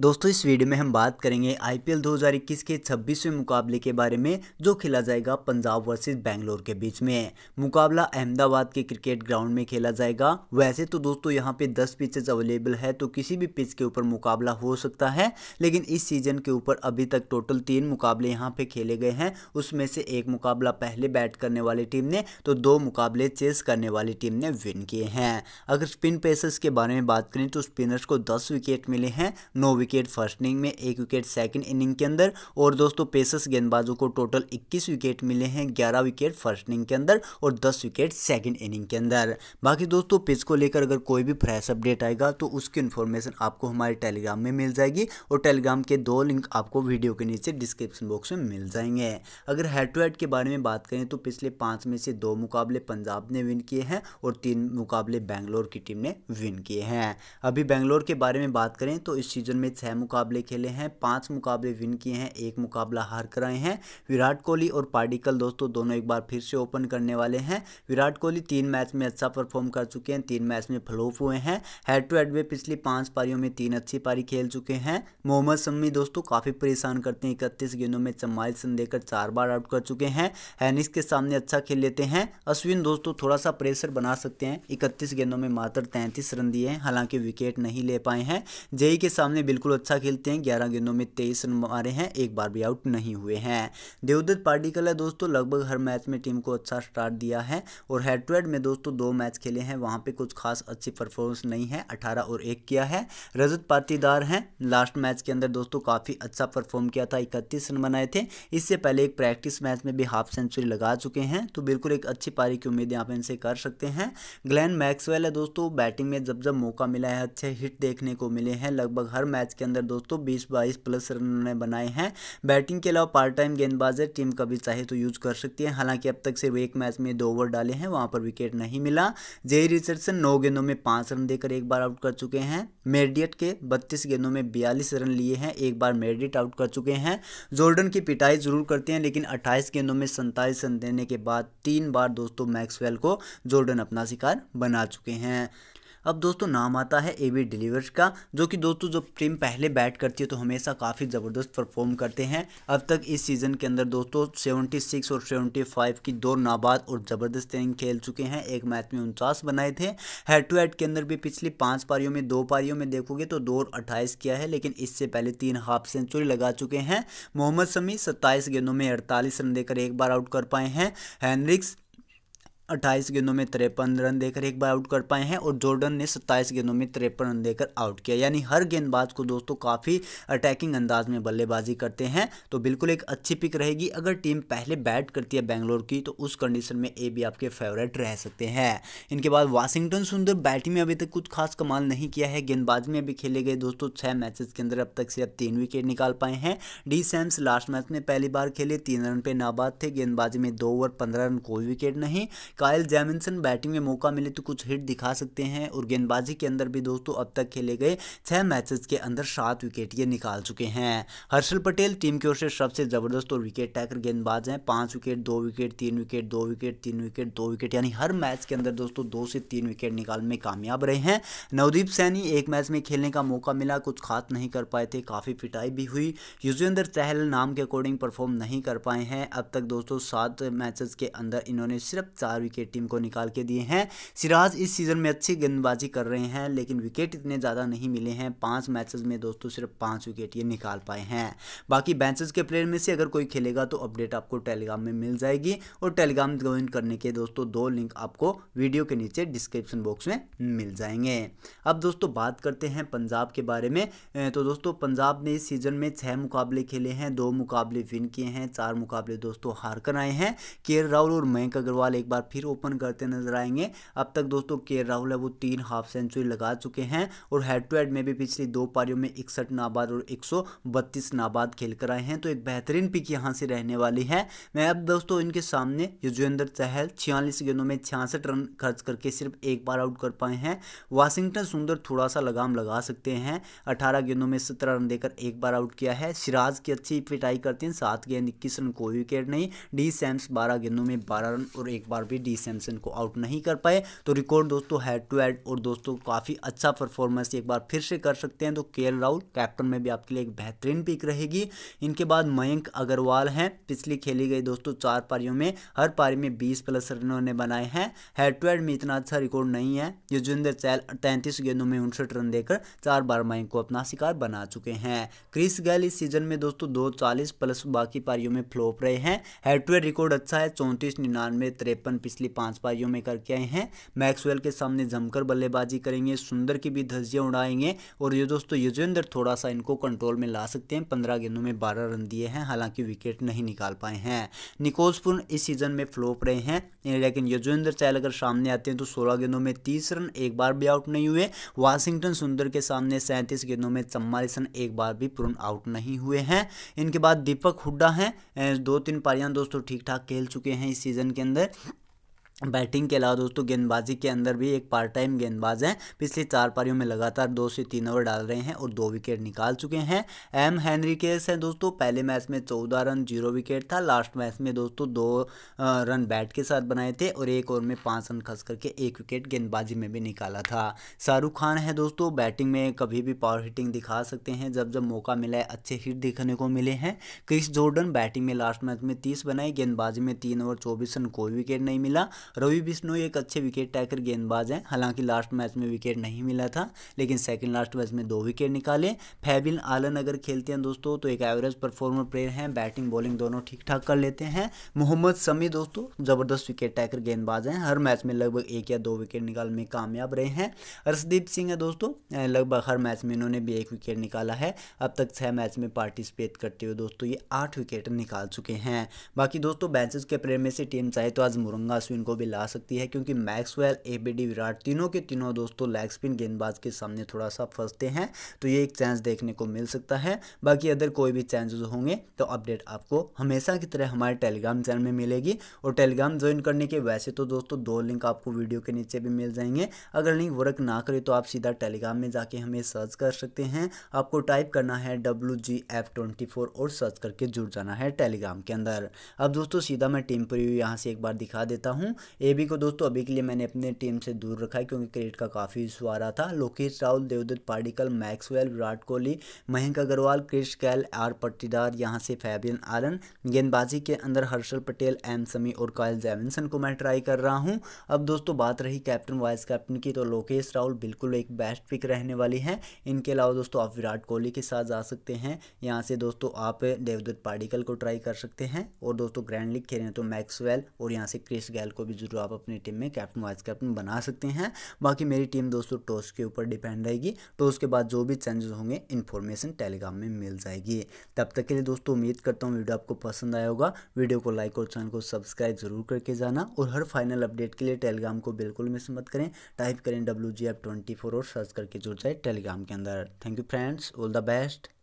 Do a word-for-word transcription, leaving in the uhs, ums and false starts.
दोस्तों इस वीडियो में हम बात करेंगे आईपीएल दो हज़ार इक्कीस के छब्बीसवें मुकाबले के बारे में जो खेला जाएगा पंजाब वर्सेस बेंगलोर के बीच में। मुकाबला अहमदाबाद के क्रिकेट ग्राउंड में खेला जाएगा। वैसे तो दोस्तों यहां पे दस पिचेस अवेलेबल है तो किसी भी पिच के ऊपर मुकाबला हो सकता है, लेकिन इस सीजन के ऊपर अभी तक टोटल तीन मुकाबले यहाँ पे खेले गए हैं। उसमें से एक मुकाबला पहले बैट करने वाली टीम ने तो दो मुकाबले चेस करने वाली टीम ने विन किए हैं। अगर स्पिन पेसर्स के बारे में बात करें तो स्पिनर्स को दस विकेट मिले हैं, नौ विकेट फर्स्ट इनिंग में, एक विकेट सेकंड इनिंग के अंदर। और दोस्तों पेसर्स गेंदबाजों को टोटल इक्कीस विकेट मिले हैं, ग्यारह विकेट फर्स्ट इनिंग के अंदर और दस विकेट सेकंड इनिंग के अंदर। बाकी दोस्तों पिच को लेकर अगर कोई भी फ्रेश अपडेट आएगा तो उसकी इन्फॉर्मेशन आपको हमारे टेलीग्राम में मिल जाएगी और टेलीग्राम के दो लिंक आपको वीडियो के नीचे डिस्क्रिप्शन बॉक्स में मिल जाएंगे। अगर हेड टू हेड के बारे में बात करें तो पिछले पाँच में से दो मुकाबले पंजाब ने विन किए हैं और तीन मुकाबले बेंगलोर की टीम ने विन किए हैं। अभी बेंगलोर के बारे में बात करें तो इस सीजन में छह मुकाबले खेले हैं, पांच मुकाबले विन किए हैं, एक मुकाबला हार कर आए हैं। विराट कोहली और पाडिक्कल दोस्तों दोनों एक बार फिर से ओपन करने वाले हैं। विराट कोहली तीन मैच में अच्छा परफॉर्म कर चुके हैं, तीन मैच में फ्लॉप हुए हैं। हेड टू हेड में पिछली पांच पारियों में तीन अच्छी पारी खेल चुके हैं। मोहम्मद शमी दोस्तों काफी परेशान करते हैं, इकतीस गेंदों में चौवालीस रन देकर चार बार आउट कर चुके हैं। हैनिस के सामने अच्छा खेल लेते हैं। अश्विन दोस्तों थोड़ा सा प्रेशर बना सकते हैं, इकतीस गेंदों में मात्र तैंतीस रन दिए हैं, हालांकि विकेट नहीं ले पाए हैं। जेई के सामने बिल्कुल अच्छा खेलते हैं, ग्यारह गेंदों में तेईस रन मारे हैं, एक बार भी आउट नहीं हुए हैं। देवदत्त पाटीदार दोस्तों लगभग हर मैच में टीम को अच्छा स्टार्ट दिया है और हेड टू हेड में दोस्तों दो मैच खेले हैं, वहां पे कुछ खास अच्छी परफॉर्मेंस नहीं है, अठारह और एक किया है। रजत पाटीदार हैं, लास्ट मैच के अंदर दोस्तों काफी अच्छा परफॉर्म किया था, इकतीस रन बनाए थे। इससे पहले एक प्रैक्टिस मैच में भी हाफ सेंचुरी लगा चुके हैं, तो बिल्कुल एक अच्छी पारी की उम्मीद यहाँ पे इनसे कर सकते हैं। ग्लेन मैक्सवेल है दोस्तों, बैटिंग में जब जब मौका मिला है अच्छे हिट देखने को मिले हैं। लगभग हर मैच के अंदर दोस्तों बीस बाईस प्लस रन उन्होंने बनाए हैं। बैटिंग के अलावा पार्ट टाइम गेंदबाज है, टीम कभी चाहे तो यूज कर सकती है। हालांकि अब तक सिर्फ एक मैच में दो ओवर डाले हैं, वहां पर विकेट नहीं मिला। जेई रिचर्डसन नौ गेंदों में पाँच रन देकर एक बार आउट कर चुके हैं। मेडियट के बत्तीस गेंदों में बयालीस रन लिए हैं, एक बार मेडियट आउट कर चुके हैं। जॉर्डन की पिटाई जरूर करते हैं, लेकिन अट्ठाईस गेंदों में सत्ताईस रन देने के बाद तीन बार दोस्तों मैक्सवेल को जॉर्डन अपना शिकार बना चुके हैं। अब दोस्तों नाम आता है एबी डिविलियर्स का, जो कि दोस्तों जब टीम पहले बैट करती है तो हमेशा काफ़ी ज़बरदस्त परफॉर्म करते हैं। अब तक इस सीज़न के अंदर दोस्तों छिहत्तर और पचहत्तर की दो नाबाद और ज़बरदस्त इनिंग खेल चुके हैं, एक मैच में उनचास बनाए थे। हेड टू हेड के अंदर भी पिछली पाँच पारियों में दो पारियों में देखोगे तो दो और अट्ठाईस किया है, लेकिन इससे पहले तीन हाफ सेंचुरी लगा चुके हैं। मोहम्मद शमी सत्ताईस गेंदों में अड़तालीस रन देकर एक बार आउट कर पाए हैं। हेनरिक्स अट्ठाईस गेंदों में तिरपन रन देकर एक बार आउट कर पाए हैं और जॉर्डन ने सत्ताईस गेंदों में तिरपन रन देकर आउट किया। यानी हर गेंदबाज को दोस्तों काफ़ी अटैकिंग अंदाज में बल्लेबाजी करते हैं, तो बिल्कुल एक अच्छी पिक रहेगी। अगर टीम पहले बैट करती है बेंगलोर की तो उस कंडीशन में ए भी आपके फेवरेट रह सकते हैं। इनके बाद वॉशिंगटन सुंदर बैटिंग में अभी तक कुछ खास कमाल नहीं किया है। गेंदबाजी में अभी खेले गए दोस्तों छः मैचेस के अंदर अब तक सिर्फ तीन विकेट निकाल पाए हैं। डी सैम्स लास्ट मैच में पहली बार खेले, तीन रन पे नाबाद थे। गेंदबाजी में दो ओवर पंद्रह रन, कोई विकेट नहीं। काइल जैमसन बैटिंग में मौका मिले तो कुछ हिट दिखा सकते हैं और गेंदबाजी के अंदर भी दोस्तों अब तक खेले गए छह मैचेस के अंदर सात विकेट ये निकाल चुके हैं। हर्षल पटेल टीम की ओर से सबसे ज़बरदस्त और विकेट टेकर गेंदबाज हैं, पाँच विकेट, दो विकेट, तीन विकेट, दो विकेट, तीन विकेट, दो विकेट, यानी हर मैच के अंदर दोस्तों दो से तीन विकेट निकालने में कामयाब रहे हैं। नवदीप सैनी एक मैच में खेलने का मौका मिला, कुछ खास नहीं कर पाए थे, काफ़ी पिटाई भी हुई। युजवेंद्र चहल नाम के अकॉर्डिंग परफॉर्म नहीं कर पाए हैं। अब तक दोस्तों सात मैचेस के अंदर इन्होंने सिर्फ चार विकेट टीम को निकाल के दिए हैं। सिराज इस सीजन में अच्छी गेंदबाजी कर रहे हैं, लेकिन विकेट इतने ज़्यादा नहीं मिले हैं, पांच मैचेस में दोस्तों सिर्फ पांच विकेट ये निकाल पाए हैं। बाकी बेंचेस के प्लेयर में से अगर कोई खेलेगा तो अपडेट आपको टेलीग्राम में मिल जाएगी और टेलीग्राम ज्वाइन करने के दोस्तों दो लिंक आपको वीडियो के नीचे डिस्क्रिप्शन बॉक्स में मिल जाएंगे। अब दोस्तों बात करते हैं पंजाब के बारे में, तो दोस्तों पंजाब ने इस सीजन में छः मुकाबले खेले हैं, दो मुकाबले विन किए हैं, चार मुकाबले दोस्तों हार कर आए हैं। केएल राहुल और मयंक अग्रवाल एक बार फिर ओपन करते नजर आएंगे। अब तक दोस्तों केएल राहुल है वो तीन हाफ सेंचुरी लगा चुके हैं और हेड टू हेड में भी पिछली दो पारियों में इकसठ नाबाद और एक सौ बत्तीस नाबाद खेल कर आए हैं, तो एक बेहतरीन पिक यहां से रहने वाली है। मैं अब दोस्तों इनके सामने युजवेंद्र चहल छियालीस गेंदों में छियासठ रन खर्च करके सिर्फ एक बार आउट कर पाए हैं। वॉशिंगटन सुंदर थोड़ा सा लगाम लगा सकते हैं, अठारह गेंदों में सत्रह रन देकर एक बार आउट किया है। सिराज की अच्छी पिटाई करते हैं, सात गेंद इक्कीस रन, कोई विकेट नहीं। डी सैम्स बारह गेंदों में बारह रन और एक बार भी भी डी सैम्सन को आउट नहीं कर पाए। तो रिकॉर्ड दोस्तों हेड टू हेड और दोस्तों काफ़ी अच्छा परफॉर्मेंस एक बार फिर से कर सकते हैं। तो केएल राहुल कैप्टन में भी आपके लिए एक बेहतरीन पिक रहेगी। इनके बाद मयंक अग्रवाल हैं, पिछली खेली गई दोस्तों चार पारियों में हर पारी में बीस प्लस रन उन्होंने बनाए हैं। हेड टू हेड में इतना अच्छा रिकॉर्ड नहीं है। युजवेंद्र चहल तैंतीस गेंदों में उनसठ रन देकर चार बार मयंक को अपना शिकार बना चुके हैं। क्रिस गेल इस सीजन में दोस्तों दो चालीस प्लस बाकी पारियों में फ्लोप रहे हैं। हेड टू हेड रिकॉर्ड अच्छा है, चौंतीस निन्यानवे तिरपन पिछली पांच पारियों में करके आए हैं। मैक्सवेल के सामने जमकर बल्लेबाजी करेंगे, सुंदर की भी धज्जियां उड़ाएंगे और ये दोस्तों युजवेंद्र थोड़ा सा इनको कंट्रोल में ला सकते हैं। पंद्रह गेंदों में बारह रन दिए हैं, हालांकि विकेट नहीं निकाल पाए हैं। निकोलस पूरन इस सीजन में फ्लोप रहे हैं, लेकिन युजवेंद्र चहल अगर सामने आते हैं तो सोलह गेंदों में तीस रन, एक बार भी आउट नहीं हुए। वॉशिंगटन सुंदर के सामने सैंतीस गेंदों में चौवालीस रन, एक बार भी पूरन आउट नहीं हुए हैं। इनके बाद दीपक हुड्डा हैं, दो तीन पारियां दोस्तों ठीक ठाक खेल चुके हैं इस सीजन के अंदर। बैटिंग के अलावा दोस्तों गेंदबाजी के अंदर भी एक पार्ट टाइम गेंदबाज हैं, पिछली चार पारियों में लगातार दो से तीन ओवर डाल रहे हैं और दो विकेट निकाल चुके हैं। एम हेनरी केस हैं दोस्तों, पहले मैच में चौदह रन जीरो विकेट था, लास्ट मैच में दोस्तों दो रन बैट के साथ बनाए थे और एक ओवर में पाँच रन खस करके एक विकेट गेंदबाजी में भी निकाला था। शाहरुख खान है दोस्तों, बैटिंग में कभी भी पावर हिटिंग दिखा सकते हैं, जब जब मौका मिला है अच्छे हिट दिखने को मिले हैं। क्रिस जॉर्डन बैटिंग में लास्ट मैच में तीस बनाए, गेंदबाजी में तीन ओवर चौबीस रन, कोई विकेट नहीं मिला। रवि बिश्नो एक अच्छे विकेट टेकर गेंदबाज हैं, हालांकि लास्ट मैच में विकेट नहीं मिला था, लेकिन सेकंड लास्ट मैच में दो विकेट निकाले। फैबिल आलन अगर खेलते हैं दोस्तों तो एक एवरेज परफॉर्मर प्लेयर हैं, बैटिंग बॉलिंग दोनों ठीक ठाक कर लेते हैं। मोहम्मद शमी दोस्तों जबरदस्त विकेट टेकर गेंदबाज हैं, हर मैच में लगभग एक या दो विकेट निकालने में कामयाब रहे हैं। अरसदीप सिंह है दोस्तों, लगभग हर मैच में इन्होंने भी एक विकेट निकाला है। अब तक छः मैच में पार्टिसिपेट करते हुए दोस्तों ये आठ विकेट निकाल चुके हैं। बाकी दोस्तों बेंचेस के प्लेयर में से टीम चाहे तो आज मुरंगा अश्विन को भी ला सकती है, क्योंकि मैक्सवेल एबी डिविलियर्स तीनों के तीनों दोस्तों लेग स्पिन गेंदबाज के सामने थोड़ा सा फंसते हैं, तो ये एक चांस देखने को मिल सकता है। बाकी अदर कोई भी चांसेस होंगे तो अपडेट आपको हमेशा की तरह हमारे टेलीग्राम चैनल में मिलेगी। और टेलीग्राम ज्वाइन करने के वैसे तो दोस्तों दो लिंक आपको वीडियो के नीचे भी मिल जाएंगे, अगर लिंक वर्क ना करे तो आप सीधा टेलीग्राम में जाके हमें सर्च कर सकते हैं। आपको टाइप करना है W G F twenty four और सर्च करके जुड़ जाना है टेलीग्राम के अंदर। अब दोस्तों सीधा मैं टीम प्रीव्यू यहाँ से एक बार दिखा देता हूँ। एबी को दोस्तों अभी के लिए मैंने अपने टीम से दूर रखा है, क्योंकि क्रिकेट का काफ़ी इशू आ रहा था। Lokesh Rahul, Devdutt Patidar, Maxwell, Virat Kohli, Mayank Agarwal, Chris Gayle, R Patidar, यहाँ से फैबिल आलन, गेंदबाजी के अंदर हर्षल पटेल, एम शमी और काइल जैमसन को मैं ट्राई कर रहा हूँ। अब दोस्तों बात रही कैप्टन वाइस कैप्टन की, तो लोकेश राहुल बिल्कुल एक बेस्ट पिक रहने वाली है। इनके अलावा दोस्तों आप विराट कोहली के साथ जा सकते हैं, यहाँ से दोस्तों आप देवदत्त पाटीदार को ट्राई कर सकते हैं। और दोस्तों ग्रैंड लीग खेल रहे हैं तो मैक्सवेल और यहाँ से क्रिस गेल को भी जरूर आप अपनी टीम में कैप्टन वाइस कैप्टन बना सकते हैं। बाकी मेरी टीम दोस्तों टॉस के ऊपर डिपेंड रहेगी, टॉस के बाद जो भी चेंजेस होंगे इन्फॉर्मेशन टेलीग्राम में मिल जाएगी। तब तक के लिए दोस्तों उम्मीद करता हूँ वीडियो आपको पसंद आया होगा। वीडियो को लाइक और चैनल को सब्सक्राइब जरूर करके जाना और हर फाइनल अपडेट के लिए टेलीग्राम को बिल्कुल मिस मत करें। टाइप करें W G F twenty four और सर्च करके जुड़ जाए टेलीग्राम के अंदर। Thank you friends, all the best.